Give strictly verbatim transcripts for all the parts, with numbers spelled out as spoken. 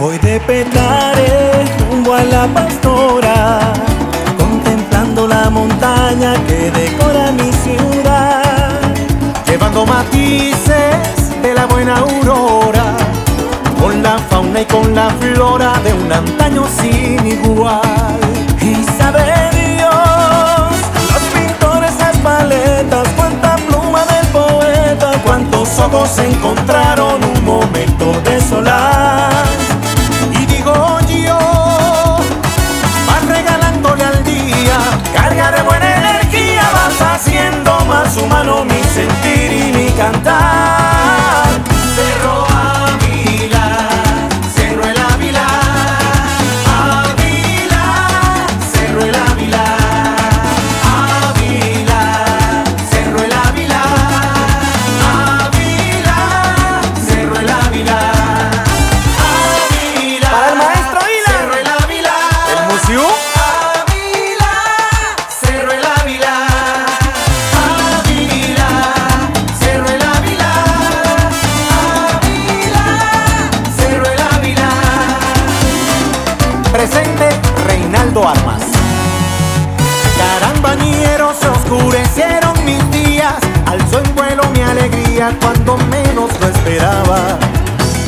Voy de Petare rumbo a la Pastora, contemplando la montaña que decora mi ciudad, llevando matices de la buena aurora, con la fauna y con la flora de un antaño sin igual. Y sabe Dios, los pintores, las paletas, cuánta pluma del poeta, cuántos ojos encontraron un momento desolar. Haciendo más humano mi sentir y mi cantar. Cerro Ávila, Cerro el Ávila, Ávila, Cerro el Ávila, Ávila, Cerro el Ávila, Ávila, Cerro el Ávila, Ávila. Para el maestro Ávila, Cerro el Ávila, el museo. Presente Reinaldo Armas. Carambañeros, se oscurecieron mis días, alzó en vuelo mi alegría cuando menos lo esperaba.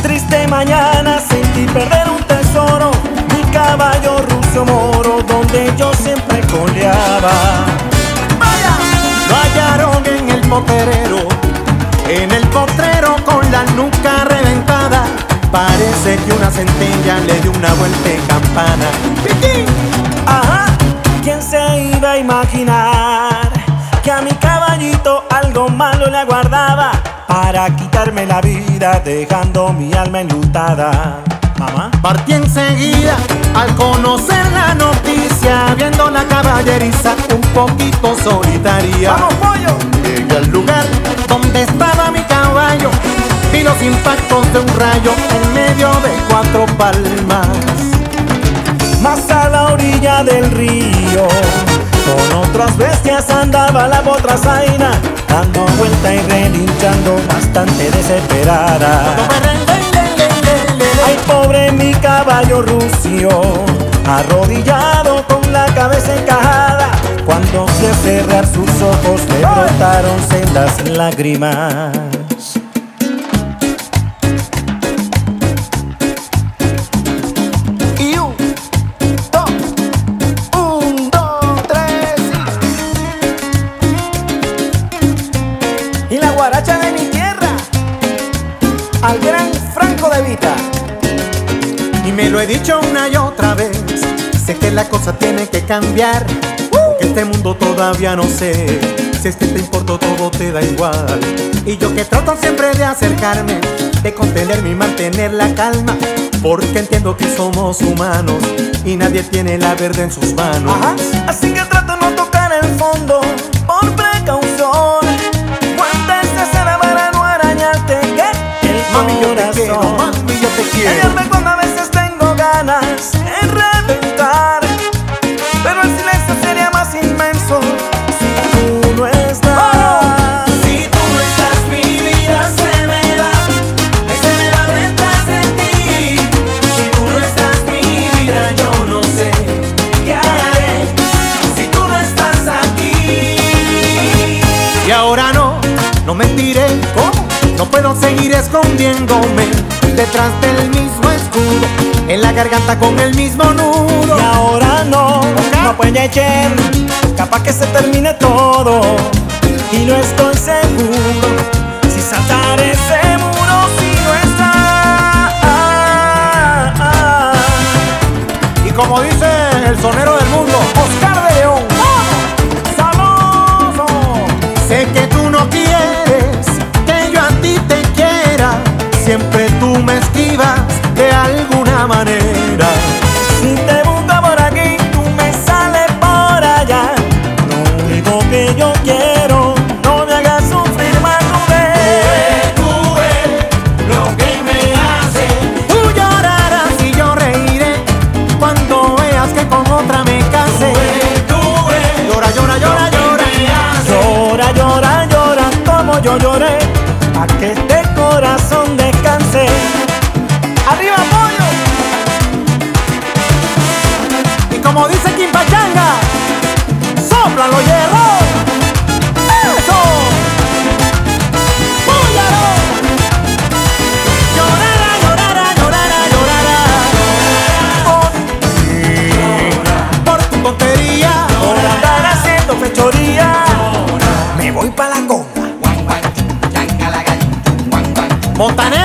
Triste mañana sentí perder un tesoro, mi caballo rucio moro donde yo siempre coleaba. ¡Vaya! Lo hallaron en el potrero, en el potrero con la nuca reventada. Parece que una centella le dio una vuelta de campana. ¡Piquín! Ajá, ¿quién se iba a imaginar que a mi caballito algo malo le aguardaba para quitarme la vida dejando mi alma enlutada? Mamá, partí enseguida al conocer la noticia, viendo la caballeriza un poquito solitaria. ¡Vamos, pollo! Llegué al lugar donde estaba mi caballo, vi los impactos de un rayo en medio de cuatro palmas. Más a la orilla del río, con otras bestias andaba la botrazaina, dando vuelta y relinchando bastante desesperada. Ay, pobre mi caballo rucio, arrodillado con la cabeza encajada, cuando fui a cerrar sus ojos le brotaron sendas lágrimas. Guaracha de mi tierra, al gran Franco de Vita. Y me lo he dicho una y otra vez, sé que la cosa tiene que cambiar, porque este mundo todavía no sé, si es que te importa todo te da igual. Y yo que trato siempre de acercarme, de contenerme y mantener la calma, porque entiendo que somos humanos y nadie tiene la verdad en sus manos. Ajá. Así que trato no tocar el fondo por precaución. Mami, yo te quiero, mami, yo te quiero. Enviarme cuando a veces tengo ganas de reventar, pero el silencio sería más inmenso si tú no estás. ¡Oh! Si tú no estás, mi vida se me va, se me va detrás de ti. Si tú no estás, mi vida, yo no sé qué haré si tú no estás aquí. Y ahora no, no mentiré. ¿Cómo? No puedo seguir escondiéndome detrás del mismo escudo, en la garganta con el mismo nudo. Y ahora no, no puede ser, capaz que se termine todo, y no estoy seguro si saltar ese muro si no está. Y como dice el sonero del mundo, Oscar de León, ¡vamos! ¡Sabroso! alguna manera. Si te busco por aquí, tú me sales por allá. Lo único que yo quiero, no me hagas sufrir más. Tú ves, tú ves lo que me hace. Tú llorarás y yo reiré cuando veas que con otra me casé. Tú ves, tú ves, llora, llora, llora, llora, llora, llora, llora, como yo lloré, pa' que este corazón descanse. ¡Arriba, pollo! Y como dice Kim Pachanga, ¡sopla los hierros! Montaner,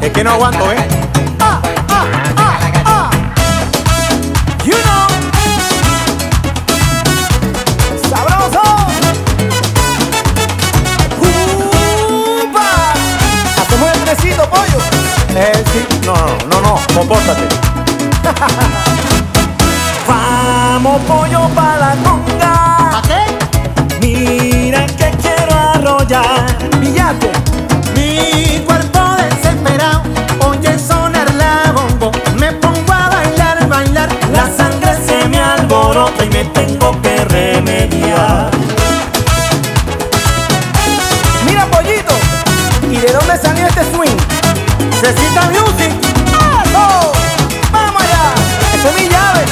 es que no aguanto, ¿eh? Ah, ah, ah, ah. You know. Sabroso. ¡Upa! Hacemos el trecito, pollo. Eh, sí. No, no, no, no. Compórtate. Vamos, pollo, pa' la conga. ¿A qué? Mira que quiero arrollar. Pillate. Mi cuerpo desesperado, oye sonar la bombo, me pongo a bailar, bailar, la sangre se me alborota y me tengo que remediar. Mira, pollito, ¿y de dónde salió este swing? Se cita music. ¡Oh! ¡Vamos allá! ¡Esa es mi llave!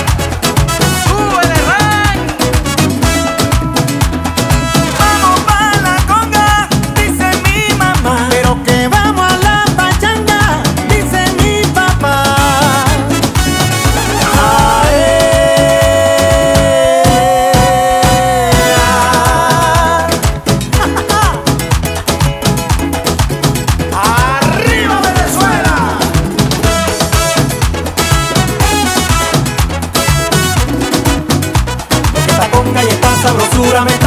¡Súbele, rey! ¡Vamos pa' la conga! Dice mi mamá. Que vamos a la pachanga, dice mi papá. Ae, ¡arriba, Venezuela! Esta conga y esta sabrosura me